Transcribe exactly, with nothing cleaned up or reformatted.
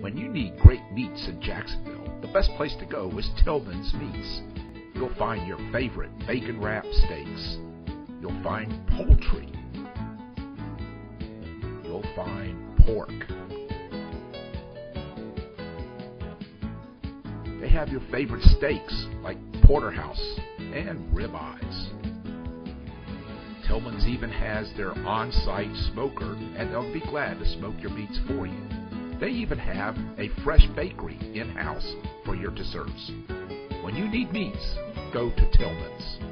When you need great meats in Jacksonville, the best place to go is Tillman's Meats. You'll find your favorite bacon wrap steaks. You'll find poultry. You'll find pork. They have your favorite steaks like porterhouse and ribeyes. Tillman's even has their on-site smoker, and they'll be glad to smoke your meats for you. They even have a fresh bakery in-house for your desserts. When you need meats, go to Tillman's.